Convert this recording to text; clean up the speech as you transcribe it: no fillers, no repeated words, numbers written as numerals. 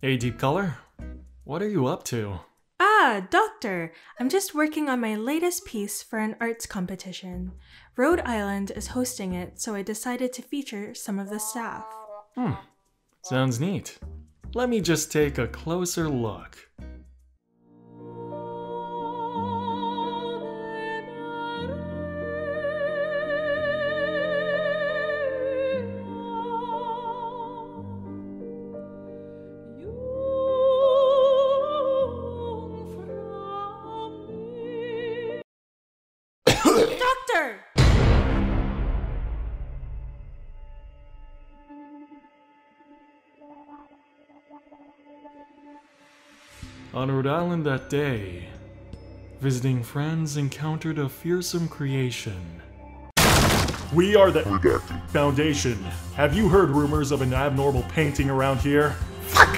Hey, Deepcolor. What are you up to? Ah, Doctor! I'm just working on my latest piece for an arts competition. Rhode Island is hosting it, so I decided to feature some of the staff. Hmm. Sounds neat. Let me just take a closer look. On Rhode Island that day, visiting friends encountered a fearsome creation. We are the Redacted Foundation. Have you heard rumors of an abnormal painting around here? Fuck!